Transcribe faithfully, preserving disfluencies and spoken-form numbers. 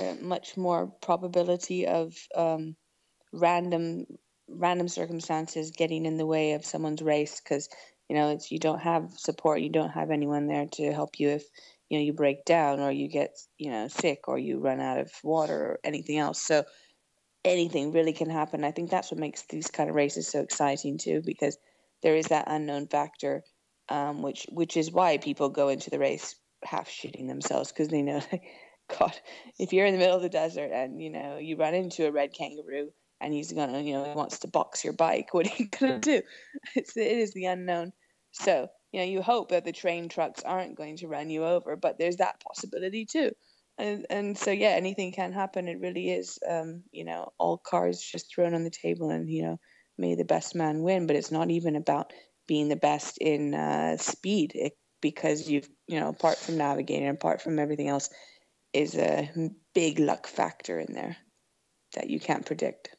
uh, much more probability of um, random random circumstances getting in the way of someone's race, because you know it's you don't have support, you don't have anyone there to help you if you know you break down or you get you know sick or you run out of water or anything else. So anything really can happen. I think that's what makes these kind of races so exciting too, because there is that unknown factor, um, which which is why people go into the race half shitting themselves, because they know, like, God, if you're in the middle of the desert and you know you run into a red kangaroo and he's gonna, you know, he wants to box your bike, what are you gonna do? It's, it is the unknown. So you know you hope that the train trucks aren't going to run you over, but there's that possibility too. And, and so, yeah, anything can happen. It really is, um, you know, all cards just thrown on the table and, you know, may the best man win. But it's not even about being the best in uh, speed, it, because you've, you know, apart from navigating, apart from everything else, is a big luck factor in there that you can't predict.